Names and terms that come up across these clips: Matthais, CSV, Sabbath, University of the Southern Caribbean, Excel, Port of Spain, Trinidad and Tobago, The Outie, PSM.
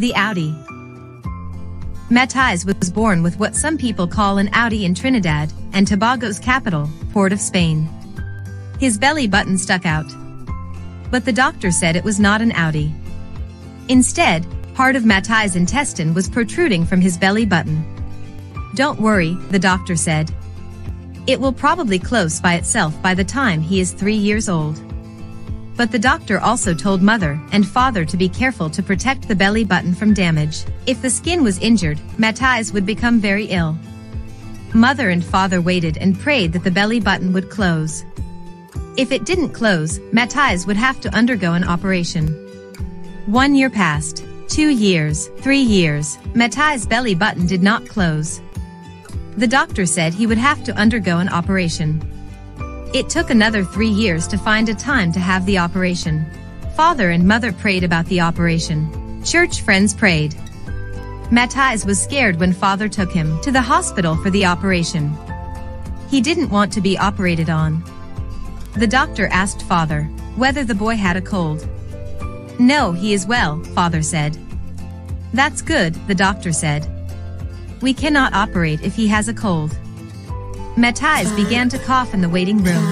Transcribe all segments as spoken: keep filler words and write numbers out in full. The Audi. Matthais was born with what some people call an Audi in Trinidad and Tobago's capital, Port of Spain. His belly button stuck out. But the doctor said it was not an Audi. Instead, part of Matthais' intestine was protruding from his belly button. "Don't worry," the doctor said. "It will probably close by itself by the time he is three years old." But the doctor also told mother and father to be careful to protect the belly button from damage. If the skin was injured, Matthais would become very ill. Mother and father waited and prayed that the belly button would close. If it didn't close, Matthais would have to undergo an operation. One year passed, two years, three years, Matthais' belly button did not close. The doctor said he would have to undergo an operation. It took another three years to find a time to have the operation. Father and mother prayed about the operation. Church friends prayed. Matthais was scared when father took him to the hospital for the operation. He didn't want to be operated on. The doctor asked father whether the boy had a cold. "No, he is well," father said. "That's good," the doctor said. "We cannot operate if he has a cold." Matthais began to cough in the waiting room.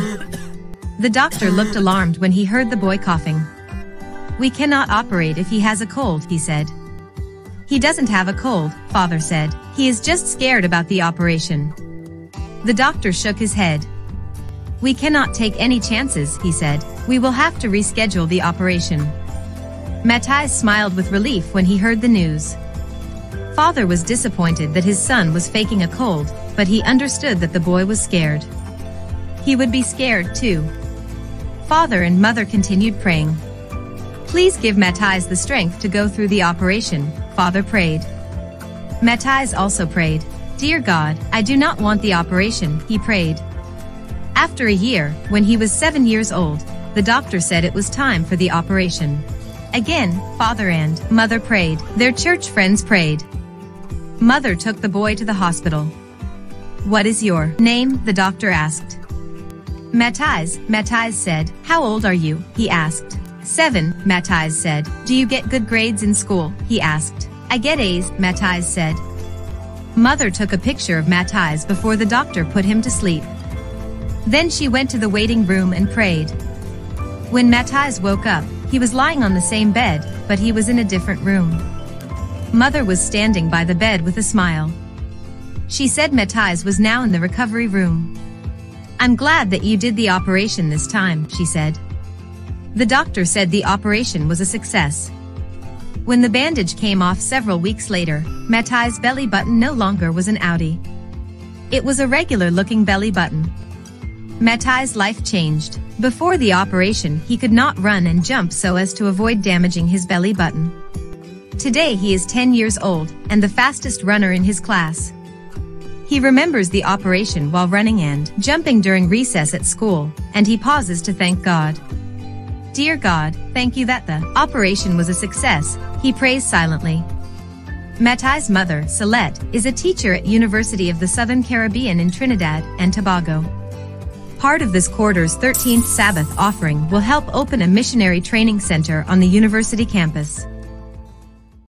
The doctor looked alarmed when he heard the boy coughing. "We cannot operate if he has a cold," he said. "He doesn't have a cold," father said. "He is just scared about the operation." The doctor shook his head. "We cannot take any chances," he said. "We will have to reschedule the operation." Matthais smiled with relief when he heard the news. Father was disappointed that his son was faking a cold, but he understood that the boy was scared. He would be scared too. Father and mother continued praying. "Please give Matthais the strength to go through the operation," father prayed. Matthais also prayed. "Dear God, I do not want the operation," he prayed. After a year, when he was seven years old, the doctor said it was time for the operation. Again, father and mother prayed. Their church friends prayed. Mother took the boy to the hospital. "What is your name?" the doctor asked. "Matthais," Matthais said. "How old are you?" he asked. "Seven," Matthais said. "Do you get good grades in school?" he asked. "I get A's," Matthais said. Mother took a picture of Matthais before the doctor put him to sleep. Then she went to the waiting room and prayed. When Matthais woke up, he was lying on the same bed, but he was in a different room. Mother was standing by the bed with a smile. She said Matthais was now in the recovery room. "I'm glad that you did the operation this time," she said. The doctor said the operation was a success. When the bandage came off several weeks later, Matthais' belly button no longer was an Audi. It was a regular-looking belly button. Matthais' life changed. Before the operation, he could not run and jump so as to avoid damaging his belly button. Today he is ten years old and the fastest runner in his class. He remembers the operation while running and jumping during recess at school, and he pauses to thank God. "Dear God, thank you that the operation was a success," he prays silently. Matthais' mother, Celeste, is a teacher at University of the Southern Caribbean in Trinidad and Tobago. Part of this quarter's thirteenth Sabbath offering will help open a missionary training center on the university campus.